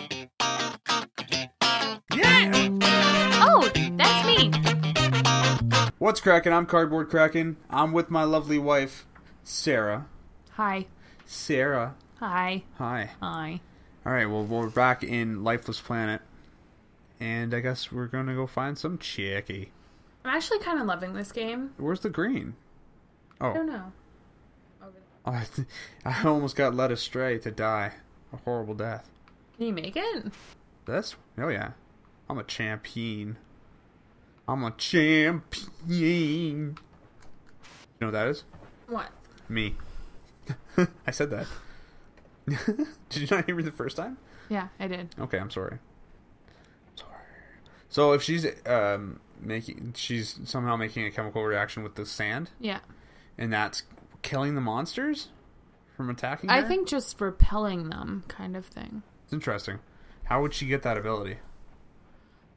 Yeah! Oh, that's me! What's crackin'? I'm Cardboard Kraken. I'm with my lovely wife, Sarah. Hi. Sarah. Hi. Hi. Hi. Alright, well, we're back in Lifeless Planet. And I guess we're gonna go find some chickie. I'm actually kind of loving this game. Where's the green? Oh. I don't know. Over there. I almost got led astray to die. A horrible death. Can you make it? This? Oh yeah. I'm a champion. I'm a champion. You know what that is? What? Me. I said that. Did you not hear me the first time? Yeah, I did. Okay, I'm sorry. So if she's she's somehow making a chemical reaction with the sand. Yeah. And that's killing the monsters from attacking her? I think just repelling them kind of thing. It's interesting. How would she get that ability?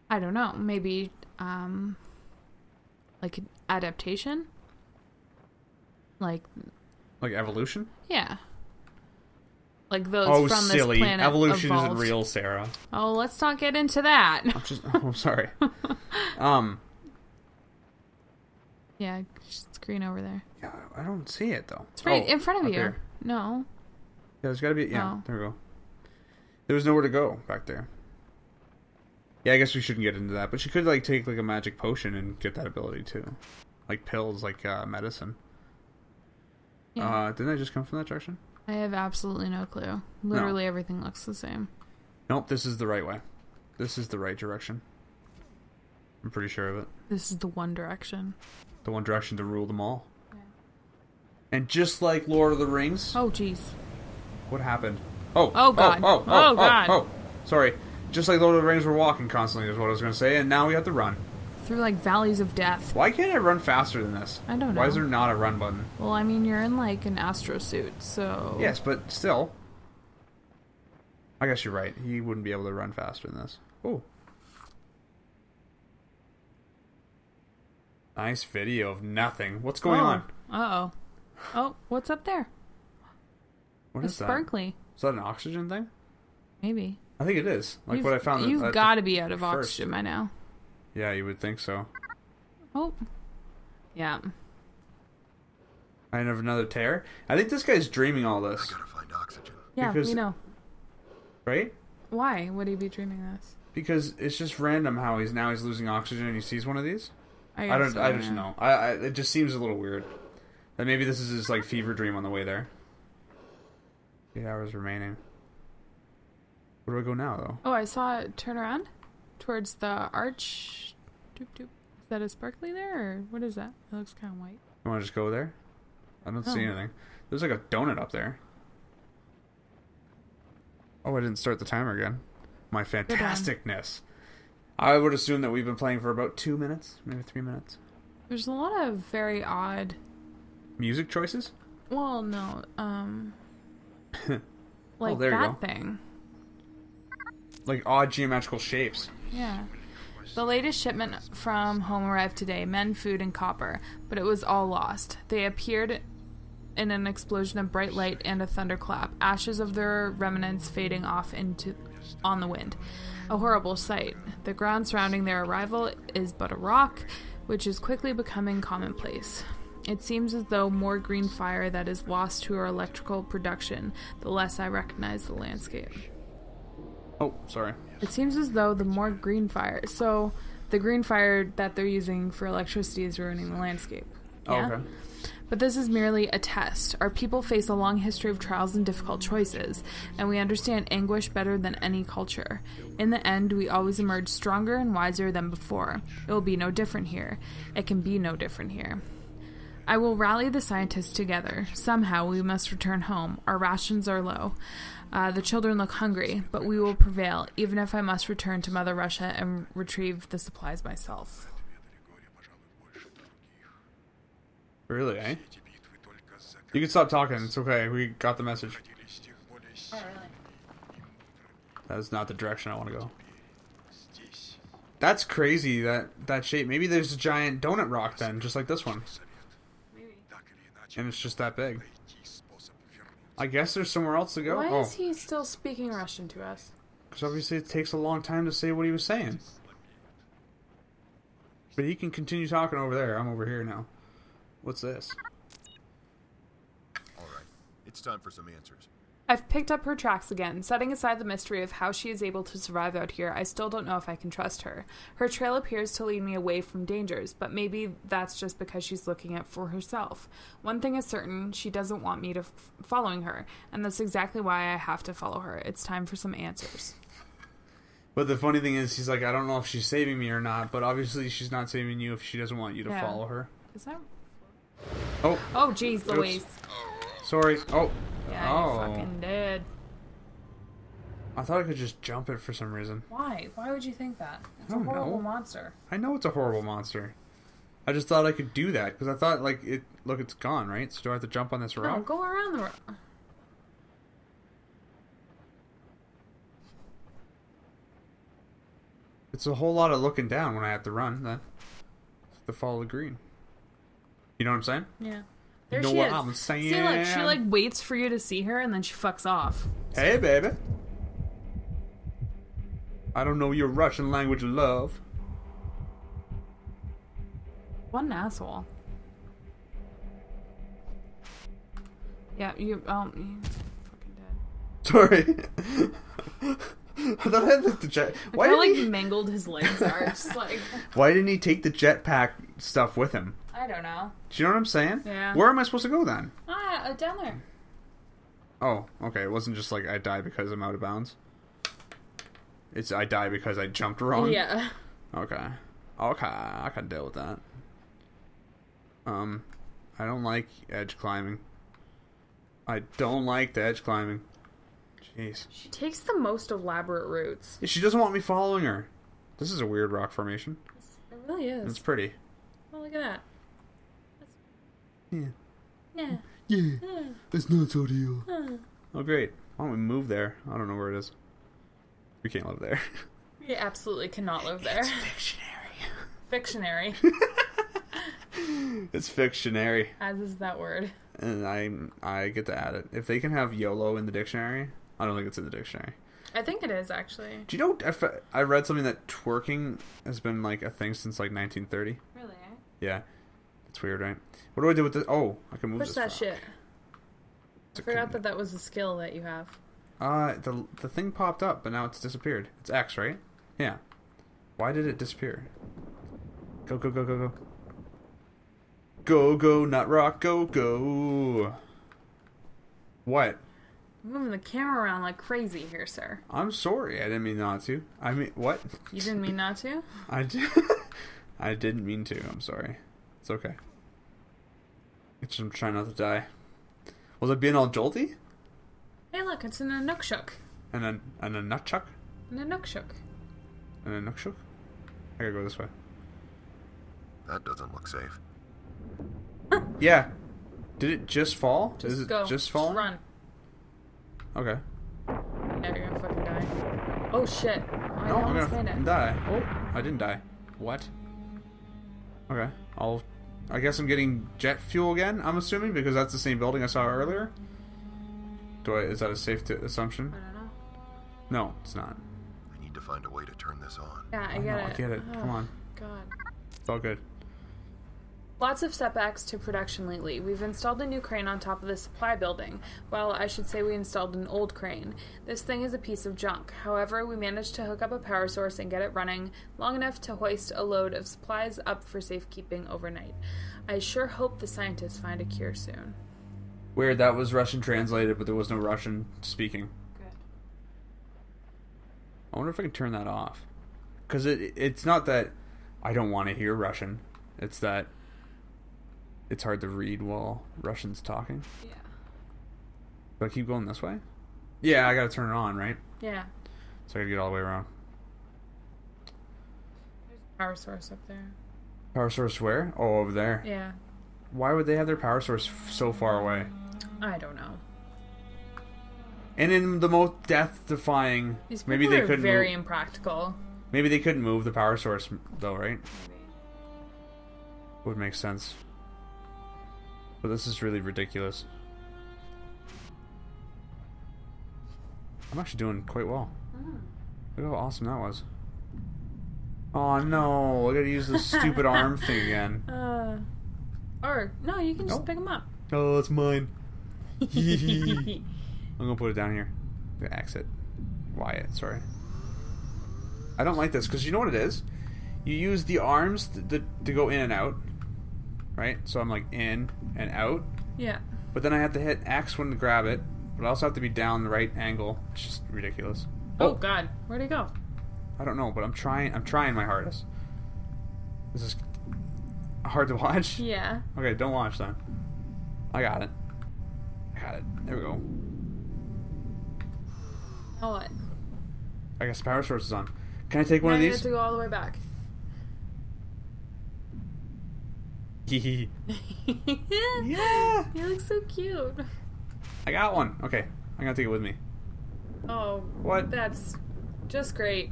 I don't know. Maybe like an adaptation? Like evolution? Yeah. Like those from this planet. Oh, silly. Evolution evolved. Isn't real, Sarah. Oh, let's not get into that. I'm sorry. Yeah, it's green over there. Yeah, I don't see it, though. It's right in front of you. There. No. Yeah, there's got to be... Yeah, oh. There we go. There was nowhere to go back there. Yeah, I guess we shouldn't get into that. But she could, like, take, like, a magic potion and get that ability, too. Like pills, like medicine. Yeah. Didn't I just come from that direction? I have absolutely no clue. Literally everything looks the same. Nope, this is the right way. This is the right direction. I'm pretty sure of it. This is the one direction. The one direction to rule them all. Yeah. And just like Lord of the Rings... Oh, jeez. What happened? Oh! Oh, God. Oh, God. Oh, sorry. Just like Lord of the Rings, we're walking constantly is what I was going to say, and now we have to run. Through, like, valleys of death. Why can't I run faster than this? I don't know. Why is there not a run button? Well, I mean, you're in, like, an astro suit, so... Yes, but still. I guess you're right. He wouldn't be able to run faster than this. Oh. Nice video of nothing. What's going on? Uh-oh. Oh, what's up there? What is that? It's sparkly. Is that an oxygen thing? Maybe. I think it is. Like what I found. You've got to be out of oxygen by now. Yeah, you would think so. Oh. Yeah. I have another tear. I think this guy's dreaming all this. I gotta find oxygen. Yeah, because, we know. Right? Why would he be dreaming this? Because it's just random how he's losing oxygen and he sees one of these. I just know. It just seems a little weird. That maybe this is his like fever dream on the way there. 8 hours remaining. Where do I go now though? Oh, I saw it turn around. Towards the arch. Doop, doop. Is that a sparkly there? Or what is that? It looks kind of white. You want to just go there? I don't see anything. There's like a donut up there. Oh, I didn't start the timer again. My fantasticness. I would assume that we've been playing for about 2 minutes, maybe 3 minutes. There's a lot of very odd... Music choices? Well, no. Like oh, there that you go. Thing. Like odd geometrical shapes. Yeah. The latest shipment from home arrived today. Men, food, and copper. But it was all lost. They appeared in an explosion of bright light and a thunderclap. Ashes of their remnants fading off on the wind. A horrible sight. The ground surrounding their arrival is but a rock, which is quickly becoming commonplace. It seems as though more green fire that is lost to our electrical production, the less I recognize the landscape. Oh, sorry. It seems as though the more green fire... So, the green fire that they're using for electricity is ruining the landscape. Yeah? Oh, okay. But this is merely a test. Our people face a long history of trials and difficult choices, and we understand anguish better than any culture. In the end, we always emerge stronger and wiser than before. It will be no different here. It can be no different here. I will rally the scientists together. Somehow we must return home. Our rations are low. The children look hungry, but we will prevail, even if I must return to Mother Russia and retrieve the supplies myself. Really, eh? You can stop talking. It's okay. We got the message. Oh, really? That is not the direction I want to go. That's crazy, that shape. Maybe there's a giant donut rock then, just like this one. And it's just that big. I guess there's somewhere else to go. Why is he still speaking Russian to us? Because obviously it takes a long time to say what he was saying. But he can continue talking over there. I'm over here now. What's this? Alright, it's time for some answers. I've picked up her tracks again. Setting aside the mystery of how she is able to survive out here, I still don't know if I can trust her. Her trail appears to lead me away from dangers, but maybe that's just because she's looking out for herself. One thing is certain, she doesn't want me to following her, and that's exactly why I have to follow her. It's time for some answers. But the funny thing is, he's like, I don't know if she's saving me or not, but obviously she's not saving you if she doesn't want you to follow her. Is that... Oh. Oh, jeez, Louise. Sorry. Oh. Yeah, oh. You fucking did. I thought I could just jump it for some reason. Why? Why would you think that? It's a horrible monster. I know it's a horrible monster. I just thought I could do that because I thought, like, it. Look, it's gone, right? So do I have to jump on this rock? No, go around the rock. It's a whole lot of looking down when I have to run. Then, to follow the green. You know what I'm saying? Yeah. There she is. I'm saying. See, look, she like waits for you to see her, and then she fucks off. Hey, baby. I don't know your Russian language, love. What an asshole. Yeah, you. You're fucking dead. Sorry. I thought I had like, the jet. Why did he mangled his legs? Just, like... Why didn't he take the jetpack stuff with him? I don't know. Do you know what I'm saying? Yeah. Where am I supposed to go then? Ah, down there. Oh, okay. It wasn't just like I die because I'm out of bounds. It's I die because I jumped wrong. Yeah. Okay. Okay. I can deal with that. I don't like edge climbing. I don't like the edge climbing. Jeez. She takes the most elaborate routes. She doesn't want me following her. This is a weird rock formation. It really is. It's pretty. Oh, look at that. Yeah. Yeah. Yeah. It's not so deal. Oh, great. Why don't we move there? I don't know where it is. We can't live there. We absolutely cannot live there. It's fictionary. Fictionary. It's fictionary. As is that word. And I get to add it. If they can have YOLO in the dictionary, I don't think it's in the dictionary. I think it is, actually. Do you know, I read something that twerking has been, like, a thing since, like, 1930. Really? Yeah. It's weird, right? What do I do with this? Oh, I can move this. Push that shit. I forgot that that was a skill that you have. The thing popped up, but now it's disappeared. It's X, right? Yeah. Why did it disappear? Go, go, go, go, go. Go, go, nut rock, go, go. What? I'm moving the camera around like crazy here, sir. I'm sorry. I didn't mean not to. I mean, what? You didn't mean not to? I didn't mean to. I'm sorry. It's okay. It's, I'm trying not to die. Was it being all jolty? Hey, look. It's an Anukshuk. An Anukshuk? An Anukshuk. An Anukshuk? I gotta go this way. That doesn't look safe. Yeah. Did it just fall? Just Is it go. Just fall? Just run. Okay. Yeah, you're gonna fucking die. Oh shit. I no, I'm gonna die. Oh, I didn't die. What? Okay. I guess I'm getting jet fuel again, I'm assuming, because that's the same building I saw earlier. Is that a safe assumption? I don't know. No, it's not. I need to find a way to turn this on. Yeah, I get it. Oh, come on. God. It's all good. Lots of setbacks to production lately. We've installed a new crane on top of the supply building. Well, I should say we installed an old crane. This thing is a piece of junk. However, we managed to hook up a power source and get it running long enough to hoist a load of supplies up for safekeeping overnight. I sure hope the scientists find a cure soon. Weird, that was Russian translated, but there was no Russian speaking. Good. I wonder if I can turn that off. Because it's not that I don't want to hear Russian. It's that... It's hard to read while Russian's talking. Yeah. Do I keep going this way? Yeah, I gotta turn it on, right? Yeah. So I gotta get all the way around. There's a power source up there. Power source where? Oh, over there. Yeah. Why would they have their power source so far away? I don't know. And in the most death-defying... These people maybe they are couldn't very move. Impractical. Maybe they couldn't move the power source, though, right? Maybe. Would make sense. But this is really ridiculous. I'm actually doing quite well. Mm. Look how awesome that was. Oh no, I gotta use this stupid arm thing again. Or, no, you can just pick them up. Oh, it's mine. I'm gonna put it down here. I'm gonna exit. Wyatt, sorry. I don't like this, because you know what it is? You use the arms to go in and out. Right? So I'm like in and out. Yeah. But then I have to hit X when to grab it. But I also have to be down the right angle. It's just ridiculous. Oh, God. Where'd it go? I don't know, but I'm trying my hardest. This is hard to watch? Yeah. Okay, don't watch then. I got it. I got it. There we go. Now what? I guess the power source is on. Can I take one of these? I have to go all the way back. Yeah! You look so cute. I got one. Okay, I'm gonna take it with me. Oh, what? That's just great.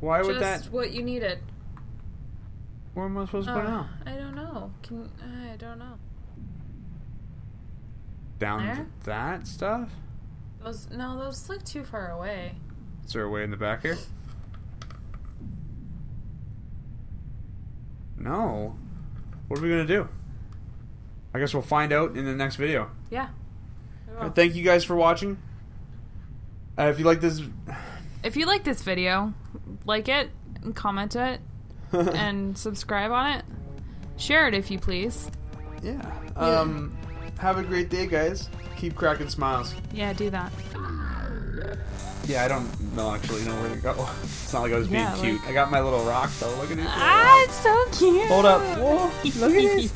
Why would that? Just what you needed. Where am I supposed to go now? I don't know. I don't know. Down there? That stuff? Those look too far away. Is there a way in the back here? No. What are we gonna do? I guess we'll find out in the next video. Yeah. Thank you guys for watching. If you like this video, like it and comment it and subscribe on it. Share it if you please. Yeah. Have a great day, guys. Keep cracking smiles. Yeah, do that. Yeah, I don't know actually know where to go. It's not like I was being cute. Like... I got my little rock though. Look at it. Ah, it's so cute. Hold up. Whoa, look at it.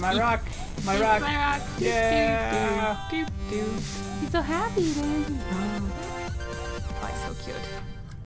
My rock. My rock. My rock. Yeah. He's so happy, dude. Oh, so cute.